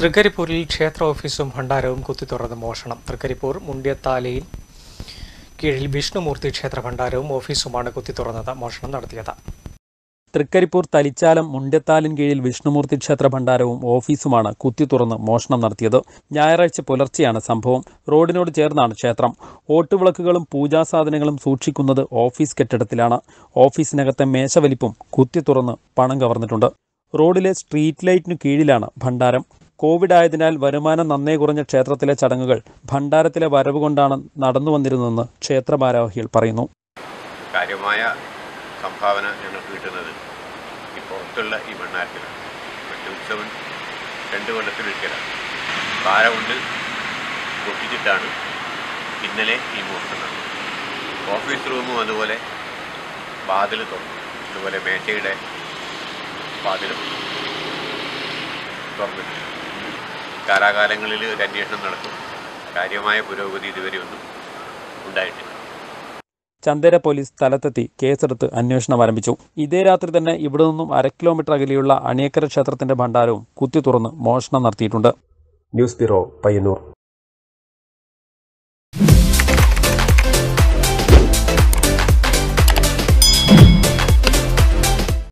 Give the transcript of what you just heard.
തൃക്കരിപ്പൂരിൽ ക്ഷേത്ര ഓഫീസും ഭണ്ഡാരവും കുത്തിത്തുറന്ന് മോഷണം. തൃക്കരിപ്പൂർ മുണ്ടിയത്താലയിൽ കീഴിൽ വിഷ്ണുമൂർത്തി ക്ഷേത്ര ഭണ്ഡാരവും ഓഫീസുമാണ് കുത്തിത്തുറന്നത് മോഷണം നടത്തിയത്. തൃക്കരിപ്പൂർ തലിച്ചാലം മുണ്ടിയത്താലിൻ കീഴിൽ വിഷ്ണുമൂർത്തി ക്ഷേത്ര ഭണ്ഡാരവും ഓഫീസുമാണ് കുത്തിത്തുറന്ന് മോഷണം നടത്തിയത്. ഞായറാഴ്ച പുലർച്ചെയാണ് സംഭവം. റോഡിനോട് ചേർന്നാണ് ക്ഷേത്രം. ഓട്ടുവിളക്കുകളും പൂജാസാധനങ്ങളും സൂക്ഷിക്കുന്നത് ഓഫീസ് കെട്ടിടത്തിലാണ്. ഓഫീസിനകത്തെ മേശവലിപ്പും കുത്തിത്തുറന്ന് പണം കവർന്നിട്ടുണ്ട്. റോഡിലെ സ്ട്രീറ്റ് ലൈറ്റിനു കീഴിലാണ് ഭണ്ഡാരം. കോവിഡ് ആയതിനാൽ വരുമാനം നന്നേ കുറഞ്ഞ ക്ഷേത്രത്തിലെ ചടങ്ങുകൾ ഭണ്ഡാരത്തിലെ വരവ് കൊണ്ടാണ് നടന്നു വന്നിരുന്നതെന്ന് ക്ഷേത്ര ഭാരവാഹികൾ പറയുന്നു. കാര്യമായ സംഭാവന ഞങ്ങൾക്ക് കിട്ടുന്നത് ഇപ്പോൾ ഒത്തുള്ള ഈ ഭണ്ഡാരത്തിലാണ്. മറ്റു ഉത്സവം 2 കൊല്ലത്തിലൊരിക്കലാണ്. ഭാരമുണ്ട് പൊട്ടിച്ചിട്ടാണ് ഇന്നലെ ഈ മോഷണം. ഓഫീസ് റൂമും അതുപോലെ വാതിൽ തുറന്നു, അതുപോലെ മേശയുടെ വാതിലും തുറന്നിട്ടില്ല. കാലാകാലങ്ങളിൽ ഒരു അന്വേഷണം നടക്കും. കാര്യമായ പുരോഗതി ഇതുവരെ ഒന്നും ഉണ്ടായിട്ടില്ല. ചന്ദര പോലീസ് സ്ഥലത്തെത്തി കേസെടുത്ത് അന്വേഷണം ആരംഭിച്ചു. ഇതേ രാത്രി തന്നെ ഇവിടെ നിന്നും 1.5 കിലോമീറ്റർ അകലെയുള്ള അണിയക്കര ക്ഷേത്രത്തിന്റെ ഭണ്ഡാരവും കുത്തി തുറന്ന് മോഷണം നടത്തിയിട്ടുണ്ട്. News bureau, Payyanur.